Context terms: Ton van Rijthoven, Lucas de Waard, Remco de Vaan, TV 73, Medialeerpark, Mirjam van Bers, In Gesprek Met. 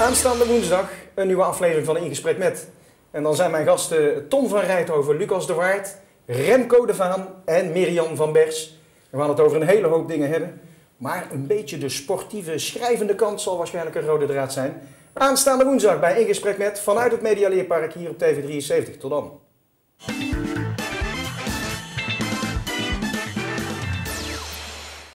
Aanstaande woensdag een nieuwe aflevering van In Gesprek Met. En dan zijn mijn gasten Ton van Rijthoven, Lucas de Waard, Remco de Vaan en Mirjam van Bers. We gaan het over een hele hoop dingen hebben. Maar een beetje de sportieve, schrijvende kant zal waarschijnlijk een rode draad zijn. Aanstaande woensdag bij In Gesprek Met vanuit het Medialeerpark hier op TV 73. Tot dan.